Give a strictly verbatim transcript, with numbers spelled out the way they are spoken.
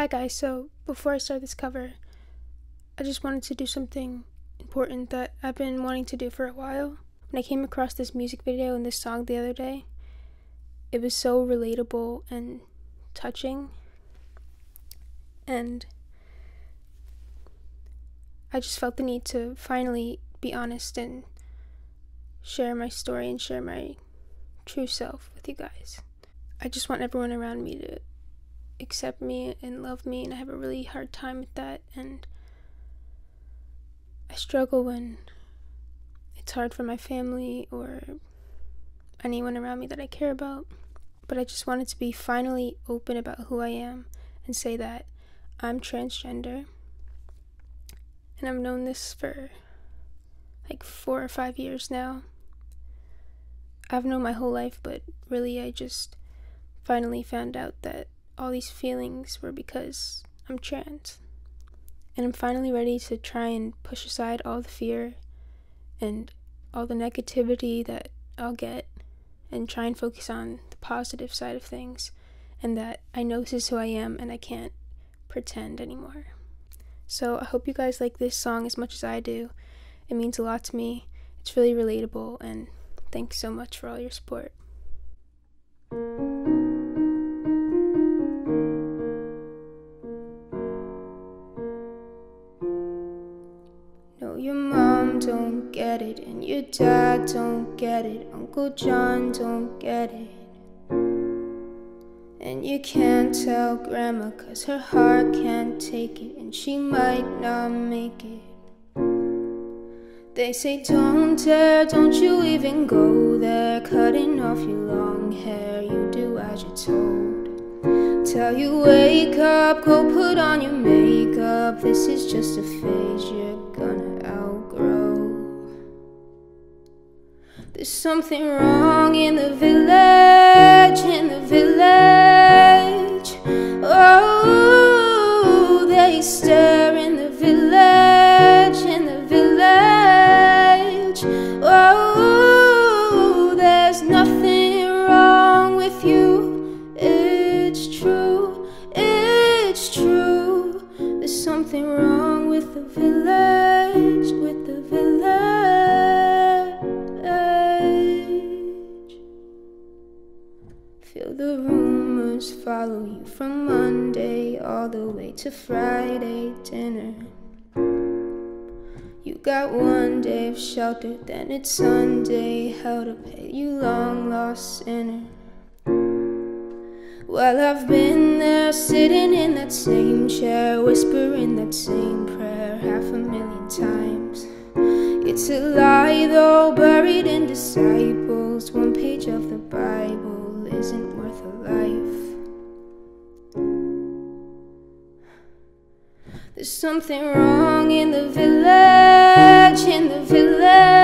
Hi guys, so before I start this cover, I just wanted to do something important that I've been wanting to do for a while. When I came across this music video and this song the other day, it was so relatable and touching, and I just felt the need to finally be honest and share my story and share my true self with you guys. I just want everyone around me to accept me and love me, and I have a really hard time with that, and I struggle when it's hard for my family or anyone around me that I care about. But I just wanted to be finally open about who I am and say that I'm transgender, and I've known this for like four or five years now. I've known my whole life, but really I just finally found out that all these feelings were because I'm trans. And I'm finally ready to try and push aside all the fear and all the negativity that I'll get and try and focus on the positive side of things, and that I know this is who I am and I can't pretend anymore. So I hope you guys like this song as much as I do. It means a lot to me. It's really relatable, and thanks so much for all your support. Your mom don't get it, and your dad don't get it, Uncle John don't get it, and you can't tell Grandma, cause her heart can't take it, and she might not make it. They say don't dare, don't you even go there, cutting off your long hair, you do as you're told. Tell you wake up, go put on your makeup, this is just a phase you're gonna. There's something wrong in the village, in the village. Oh, they stare in the village, in the village. Oh, there's nothing wrong with you. It's true, it's true. There's something wrong with the village, with the village. Feel the rumors follow you from Monday all the way to Friday dinner. You got one day of shelter, then it's Sunday, hell to pay, you long lost sinner. Well, I've been there, sitting in that same chair, whispering that same prayer half a million times. It's a lie though, buried in disciples, one page of the Bible isn't worth a life. There's something wrong in the village, in the village.